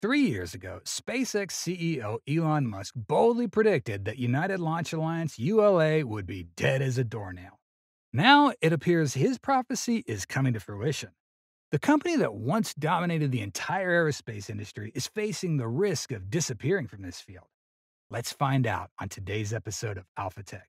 3 years ago, SpaceX CEO Elon Musk boldly predicted that United Launch Alliance (ULA) would be dead as a doornail. Now it appears his prophecy is coming to fruition. The company that once dominated the entire aerospace industry is facing the risk of disappearing from this field. Let's find out on today's episode of Alpha Tech.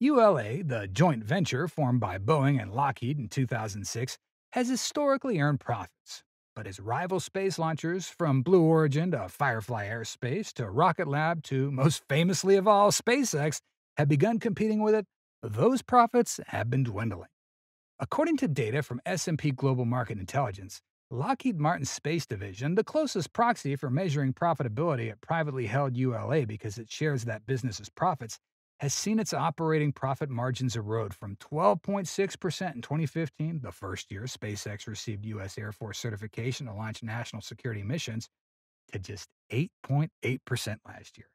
ULA, the joint venture formed by Boeing and Lockheed in 2006, has historically earned profits. But as rival space launchers, from Blue Origin to Firefly Aerospace to Rocket Lab to, most famously of all, SpaceX, have begun competing with it, those profits have been dwindling. According to data from S&P Global Market Intelligence, Lockheed Martin's space division, the closest proxy for measuring profitability at privately held ULA because it shares that business's profits, has seen its operating profit margins erode from 12.6% in 2015, the first year SpaceX received U.S. Air Force certification to launch national security missions, to just 8.8% last year.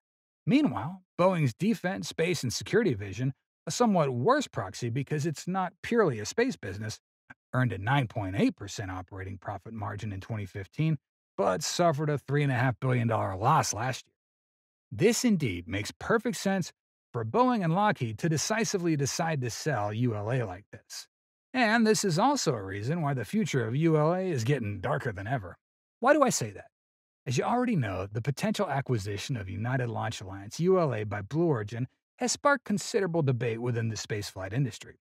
Meanwhile, Boeing's defense, space, and security division, a somewhat worse proxy because it's not purely a space business, earned a 9.8% operating profit margin in 2015, but suffered a $3.5 billion loss last year. This indeed makes perfect sense for Boeing and Lockheed to decisively decide to sell ULA like this. And this is also a reason why the future of ULA is getting darker than ever. Why do I say that? As you already know, the potential acquisition of United Launch Alliance ULA by Blue Origin has sparked considerable debate within the spaceflight industry,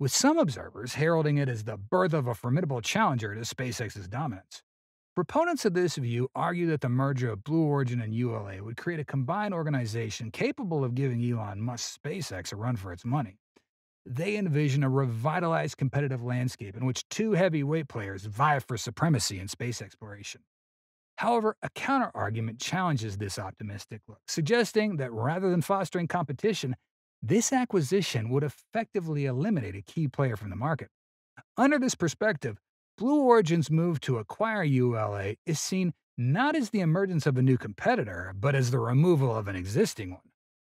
with some observers heralding it as the birth of a formidable challenger to SpaceX's dominance. Proponents of this view argue that the merger of Blue Origin and ULA would create a combined organization capable of giving Elon Musk's SpaceX a run for its money. They envision a revitalized competitive landscape in which two heavyweight players vie for supremacy in space exploration. However, a counter-argument challenges this optimistic look, suggesting that rather than fostering competition, this acquisition would effectively eliminate a key player from the market. Under this perspective, Blue Origin's move to acquire ULA is seen not as the emergence of a new competitor, but as the removal of an existing one.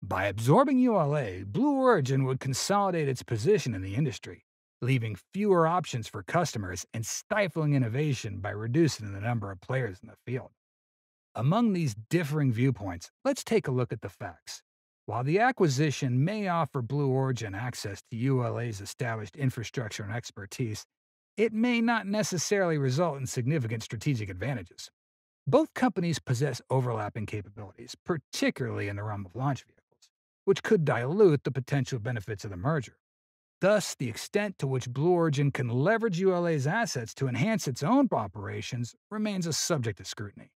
By absorbing ULA, Blue Origin would consolidate its position in the industry, leaving fewer options for customers and stifling innovation by reducing the number of players in the field. Among these differing viewpoints, let's take a look at the facts. While the acquisition may offer Blue Origin access to ULA's established infrastructure and expertise, it may not necessarily result in significant strategic advantages. Both companies possess overlapping capabilities, particularly in the realm of launch vehicles, which could dilute the potential benefits of the merger. Thus, the extent to which Blue Origin can leverage ULA's assets to enhance its own operations remains a subject of scrutiny.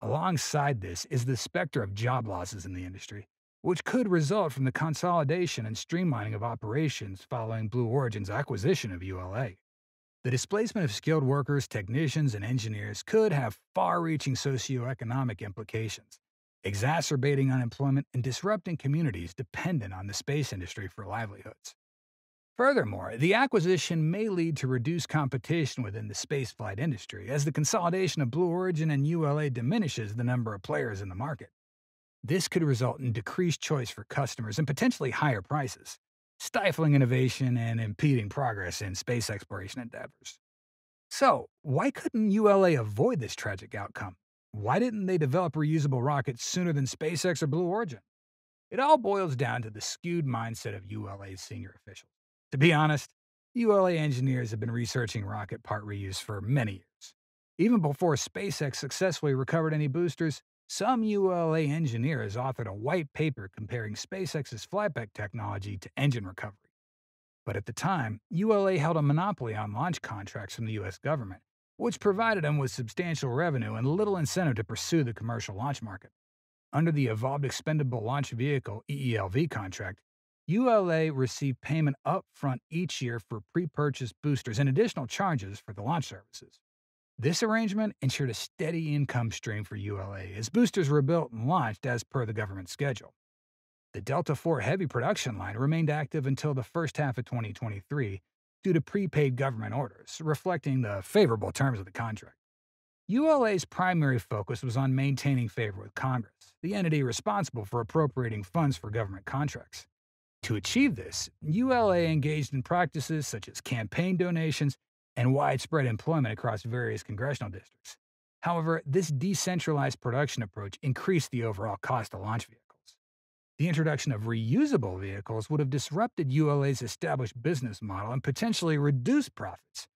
Alongside this is the specter of job losses in the industry, which could result from the consolidation and streamlining of operations following Blue Origin's acquisition of ULA. The displacement of skilled workers, technicians, and engineers could have far-reaching socioeconomic implications, exacerbating unemployment and disrupting communities dependent on the space industry for livelihoods. Furthermore, the acquisition may lead to reduced competition within the spaceflight industry, as the consolidation of Blue Origin and ULA diminishes the number of players in the market. This could result in decreased choice for customers and potentially higher prices, stifling innovation and impeding progress in space exploration endeavors. So, why couldn't ULA avoid this tragic outcome? Why didn't they develop reusable rockets sooner than SpaceX or Blue Origin? It all boils down to the skewed mindset of ULA's senior officials. To be honest, ULA engineers have been researching rocket part reuse for many years. Even before SpaceX successfully recovered any boosters, some ULA engineer has authored a white paper comparing SpaceX's flyback technology to engine recovery. But at the time, ULA held a monopoly on launch contracts from the U.S. government, which provided them with substantial revenue and little incentive to pursue the commercial launch market. Under the Evolved Expendable Launch Vehicle (EELV) contract, ULA received payment upfront each year for pre-purchased boosters and additional charges for the launch services. This arrangement ensured a steady income stream for ULA as boosters were built and launched as per the government schedule. The Delta IV heavy production line remained active until the first half of 2023 due to prepaid government orders, reflecting the favorable terms of the contract. ULA's primary focus was on maintaining favor with Congress, the entity responsible for appropriating funds for government contracts. To achieve this, ULA engaged in practices such as campaign donations and widespread employment across various congressional districts. However, this decentralized production approach increased the overall cost of launch vehicles. The introduction of reusable vehicles would have disrupted ULA's established business model and potentially reduced profits.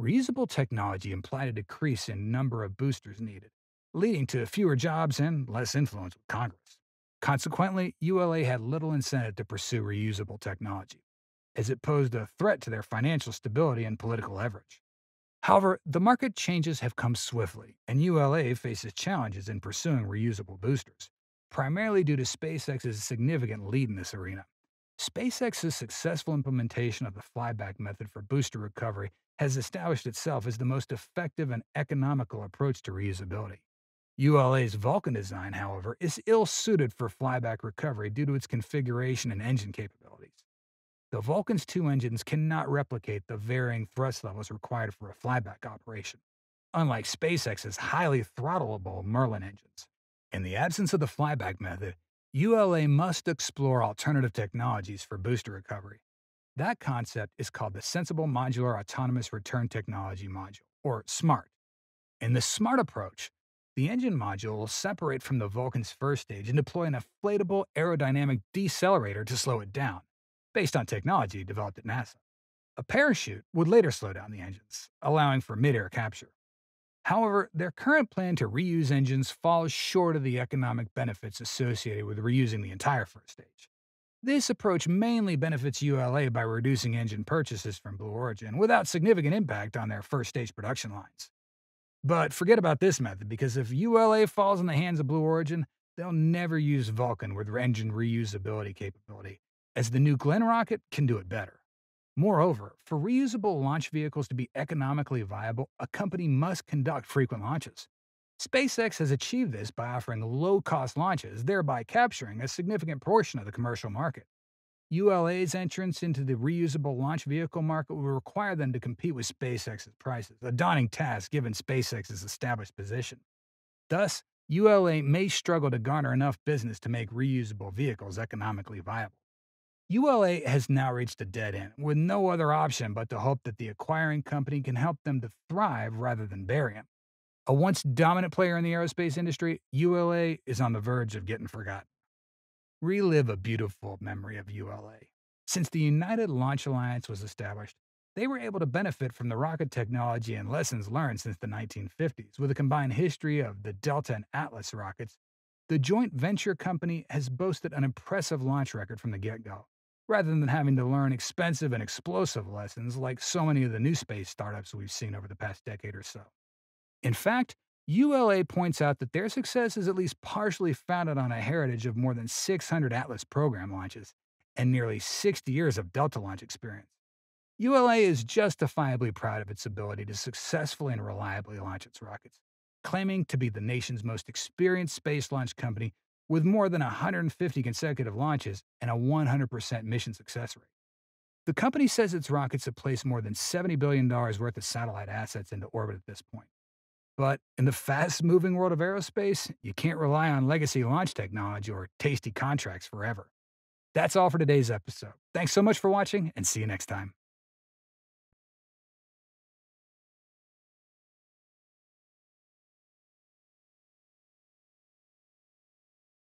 Reusable technology implied a decrease in number of boosters needed, leading to fewer jobs and less influence with Congress. Consequently, ULA had little incentive to pursue reusable technology, as it posed a threat to their financial stability and political leverage. However, the market changes have come swiftly, and ULA faces challenges in pursuing reusable boosters, primarily due to SpaceX's significant lead in this arena. SpaceX's successful implementation of the flyback method for booster recovery has established itself as the most effective and economical approach to reusability. ULA's Vulcan design, however, is ill-suited for flyback recovery due to its configuration and engine capabilities. The Vulcan's two engines cannot replicate the varying thrust levels required for a flyback operation, unlike SpaceX's highly throttleable Merlin engines. In the absence of the flyback method, ULA must explore alternative technologies for booster recovery. That concept is called the Sensible Modular Autonomous Return Technology Module, or SMART. In the SMART approach, the engine module will separate from the Vulcan's first stage and deploy an inflatable aerodynamic decelerator to slow it down, based on technology developed at NASA. A parachute would later slow down the engines, allowing for mid-air capture. However, their current plan to reuse engines falls short of the economic benefits associated with reusing the entire first stage. This approach mainly benefits ULA by reducing engine purchases from Blue Origin without significant impact on their first stage production lines. But forget about this method, because if ULA falls in the hands of Blue Origin, they'll never use Vulcan with engine reusability capability, as the New Glenn rocket can do it better. Moreover, for reusable launch vehicles to be economically viable, a company must conduct frequent launches. SpaceX has achieved this by offering low-cost launches, thereby capturing a significant portion of the commercial market. ULA's entrance into the reusable launch vehicle market will require them to compete with SpaceX's prices, a daunting task given SpaceX's established position. Thus, ULA may struggle to garner enough business to make reusable vehicles economically viable. ULA has now reached a dead end, with no other option but to hope that the acquiring company can help them to thrive rather than bury them. A once dominant player in the aerospace industry, ULA is on the verge of getting forgotten. Relive a beautiful memory of ULA. Since the United Launch Alliance was established, they were able to benefit from the rocket technology and lessons learned since the 1950s, with a combined history of the Delta and Atlas rockets. The joint venture company has boasted an impressive launch record from the get-go, rather than having to learn expensive and explosive lessons like so many of the new space startups we've seen over the past decade or so. In fact, ULA points out that their success is at least partially founded on a heritage of more than 600 Atlas program launches and nearly 60 years of Delta launch experience. ULA is justifiably proud of its ability to successfully and reliably launch its rockets, claiming to be the nation's most experienced space launch company, with more than 150 consecutive launches and a 100% mission success rate. The company says its rockets have placed more than $70 billion worth of satellite assets into orbit at this point. But in the fast-moving world of aerospace, you can't rely on legacy launch technology or tasty contracts forever. That's all for today's episode. Thanks so much for watching, and see you next time.